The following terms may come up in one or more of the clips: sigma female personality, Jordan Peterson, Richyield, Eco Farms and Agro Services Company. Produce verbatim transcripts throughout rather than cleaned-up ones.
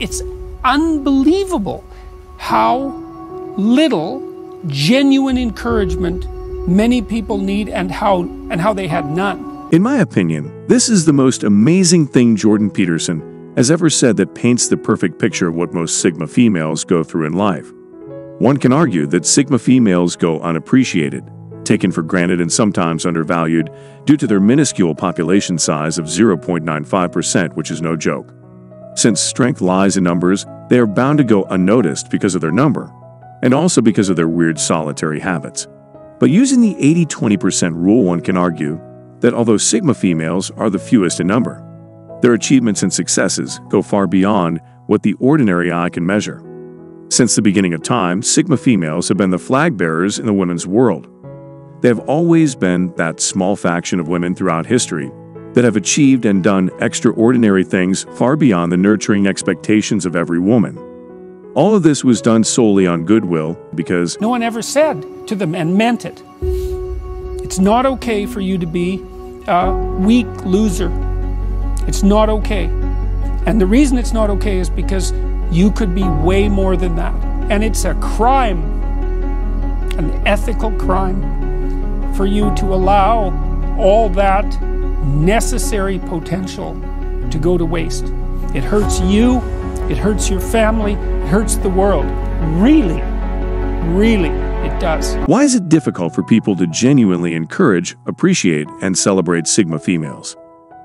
It's unbelievable how little genuine encouragement many people need and how, and how they had none. In my opinion, this is the most amazing thing Jordan Peterson has ever said that paints the perfect picture of what most Sigma females go through in life. One can argue that Sigma females go unappreciated, taken for granted and sometimes undervalued due to their minuscule population size of zero point nine five percent, which is no joke. Since strength lies in numbers, they are bound to go unnoticed because of their number, and also because of their weird solitary habits. But using the eighty twenty percent rule, one can argue that although Sigma females are the fewest in number, their achievements and successes go far beyond what the ordinary eye can measure. Since the beginning of time, Sigma females have been the flag bearers in the women's world. They have always been that small faction of women throughout history that have achieved and done extraordinary things far beyond the nurturing expectations of every woman. All of this was done solely on goodwill because no one ever said to them and meant it, it's not okay for you to be a weak loser. It's not okay. And the reason it's not okay is because you could be way more than that. And it's a crime, an ethical crime, for you to allow all that necessary potential to go to waste. It hurts you, it hurts your family, it hurts the world. Really, really, it does. Why is it difficult for people to genuinely encourage, appreciate, and celebrate Sigma females?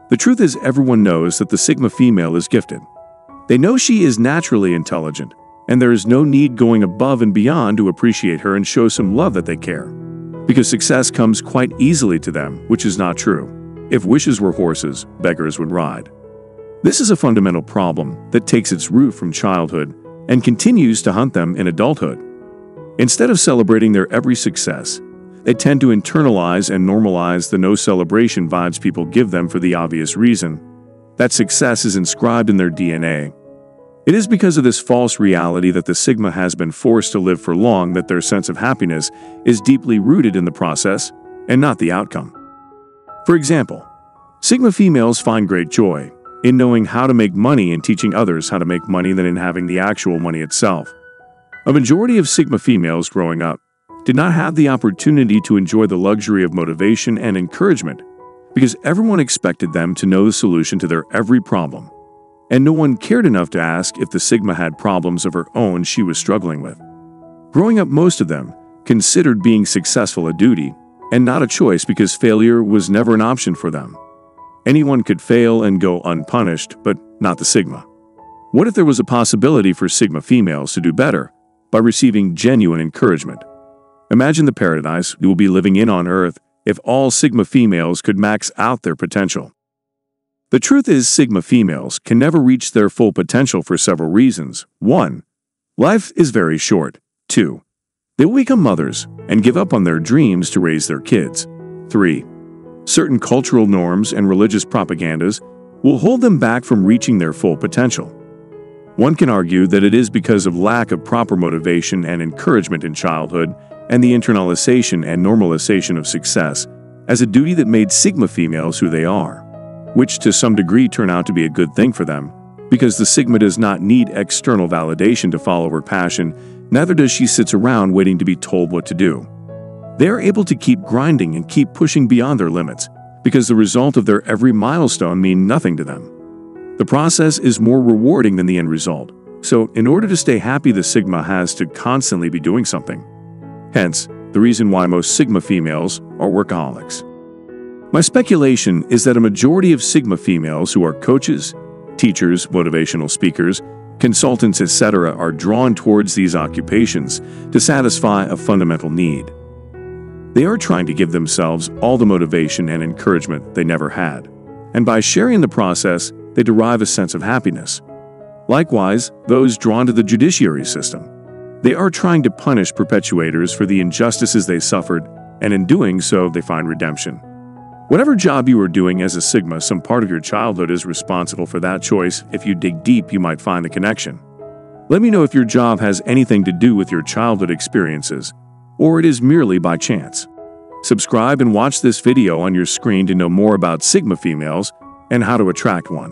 The truth is, everyone knows that the Sigma female is gifted. They know she is naturally intelligent, and there is no need going above and beyond to appreciate her and show some love that they care, because success comes quite easily to them, which is not true. If wishes were horses, beggars would ride. This is a fundamental problem that takes its root from childhood and continues to haunt them in adulthood. Instead of celebrating their every success, they tend to internalize and normalize the no-celebration vibes people give them for the obvious reason that success is inscribed in their D N A. It is because of this false reality that the Sigma has been forced to live for long that their sense of happiness is deeply rooted in the process and not the outcome. For example, Sigma females find great joy in knowing how to make money and teaching others how to make money than in having the actual money itself. A majority of Sigma females growing up did not have the opportunity to enjoy the luxury of motivation and encouragement because everyone expected them to know the solution to their every problem, and no one cared enough to ask if the Sigma had problems of her own she was struggling with. Growing up, most of them considered being successful a duty and not a choice because failure was never an option for them. Anyone could fail and go unpunished, but not the Sigma. What if there was a possibility for Sigma females to do better by receiving genuine encouragement? Imagine the paradise you will be living in on Earth if all Sigma females could max out their potential. The truth is, Sigma females can never reach their full potential for several reasons. One, life is very short. Two, they will become mothers and give up on their dreams to raise their kids. Three, certain cultural norms and religious propagandas will hold them back from reaching their full potential. One can argue that it is because of lack of proper motivation and encouragement in childhood and the internalization and normalization of success as a duty that made Sigma females who they are, which to some degree turn out to be a good thing for them, because the Sigma does not need external validation to follow her passion, neither does she sit around waiting to be told what to do. They are able to keep grinding and keep pushing beyond their limits, because the result of their every milestone means nothing to them. The process is more rewarding than the end result, so in order to stay happy, the Sigma has to constantly be doing something. Hence, the reason why most Sigma females are workaholics. My speculation is that a majority of Sigma females who are coaches, teachers, motivational speakers, consultants, et cetera are drawn towards these occupations to satisfy a fundamental need. They are trying to give themselves all the motivation and encouragement they never had, and by sharing the process, they derive a sense of happiness. Likewise, those drawn to the judiciary system. They are trying to punish perpetuators for the injustices they suffered, and in doing so, they find redemption. Whatever job you are doing as a Sigma, some part of your childhood is responsible for that choice. If you dig deep, you might find the connection. Let me know if your job has anything to do with your childhood experiences, or it is merely by chance. Subscribe and watch this video on your screen to know more about Sigma females and how to attract one.